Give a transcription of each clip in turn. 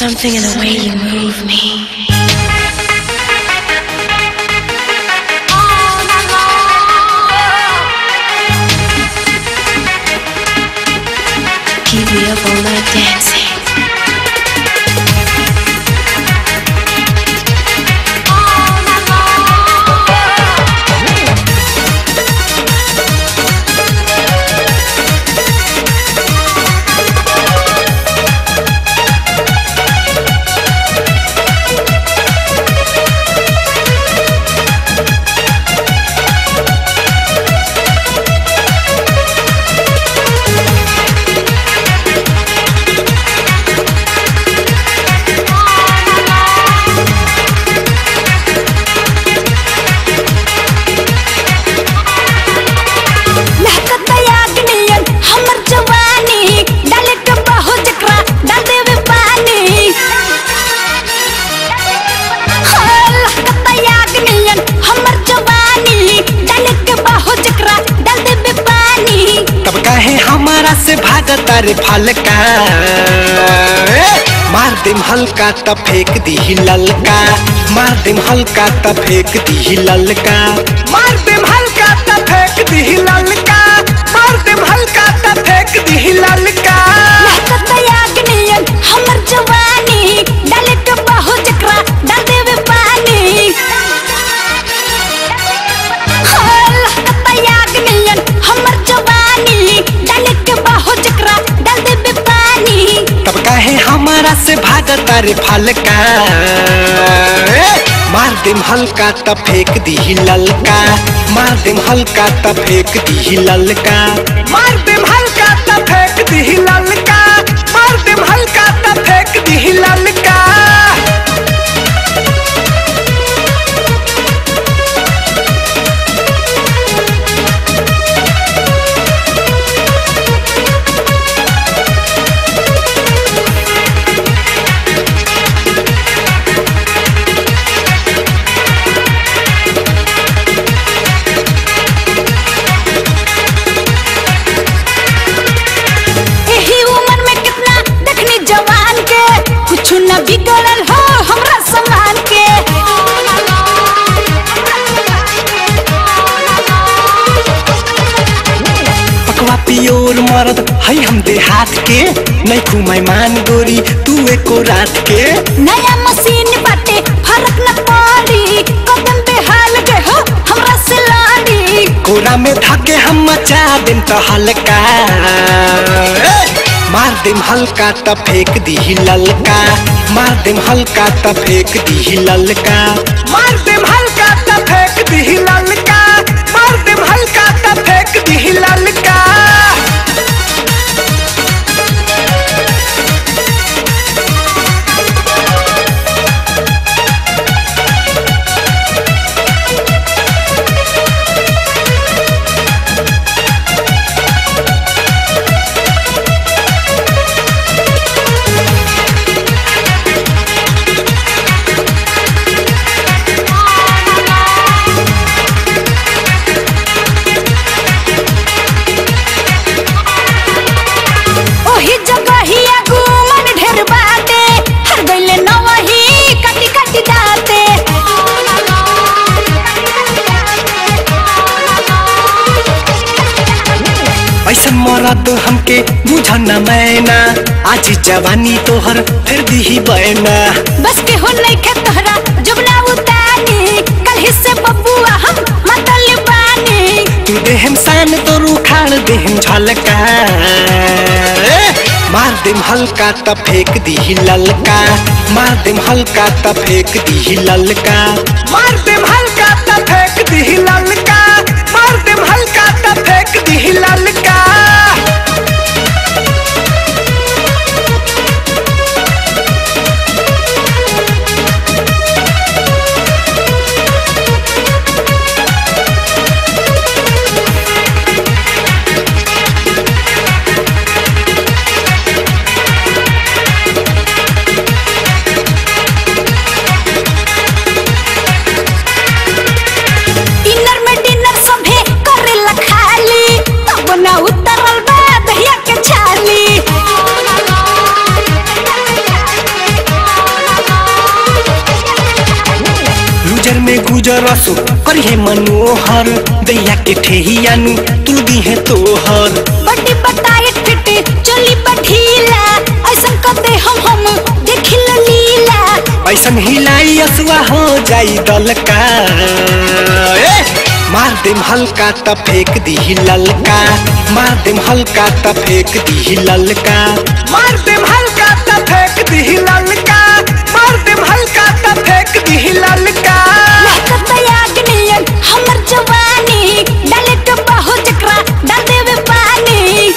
Something in the way you move me. Keep me up all night dancing. तारे फलका मार दम हल्का त फेंक दी ललका, मार दम हल्का त फेंक दी ललका, मार दम हल्का त फेंक दी ललका, मार दम हल्का त फेंक दी ललका। लहकत आग नियन हमर जवानी, डाले के बाहु चक्रा डाल देवे पानी। हो लहकत आग नियन हमर जवानी, डाले के बाहु चक्रा डाल देवे पानी। तब कहे हमारा से भागता रे फलका, मार दम हल्का त फेंक दी ललका, मार दम हल्का त फेंक दी ललका, मार दम हल्का त फेंक दी ललका, मार दम हल्का त फेंक दी ललका। बिगड़ल हो हमरा समान के, पकवा पियोर मरद है हम देहात के, नहीं घुमाई मान गोरी तू एको रात के। नया मशीन बाटे फरक न पड़ी, कदम पे हाल के हो हमरा से लाड़ी। कोरा में धाके हम मचा देम त हल्का, मार दम हल्का त फेंक दी ललका, मार दम हल्का त फेंक दी ललका, मार दम हल्का त फेंक दी ललका, मार दम हल्का त फेंक दी ललका। मरद हमके बुझन न मैना, आज जवानी तोहर फिर दी बहना। बस के हो नइखे तोहरा जुबना उतानी, कलहि से बबुआ हम मतल बानी। तू देहम सान तो रूखाड़ देहम झलका, मार दम हल्का त फेंक दी ललका, मार दम हल्का त फेंक दी ललका, मार दम हल्का त फेंक दी ललका, मार दम हल्का त फेंक दी ललका। उजरसो करिहे मनोहर दैया के ठेहियानु तू दिहे तोहर बटी बताए ठेटे चली बठीला ऐसन कते हम देखिल लीला ऐसन हिलाई असुआ हो जाई दलका मार देम हल्का त फेंक दिही ललका मार देम हल्का त फेंक दिही ललका मार देम हल्का त फेंक दिही ललका मार देम हल्का त फेंक दिही ललका लहकत आग नियन हमर जवानी डाले के बाहु चक्रा डाल देवे पानी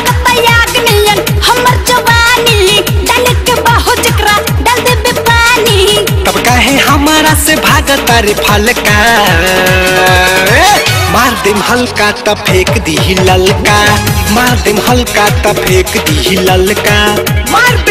लहकत आग नियन हमर जवानी डाले के बाहु चक्रा डाल देवे पानी तब काहे हमारा से भागता रे फलका मार देम हल्का त फेंक दिही ललका मार देम हल्का त फेंक दिही ललका मार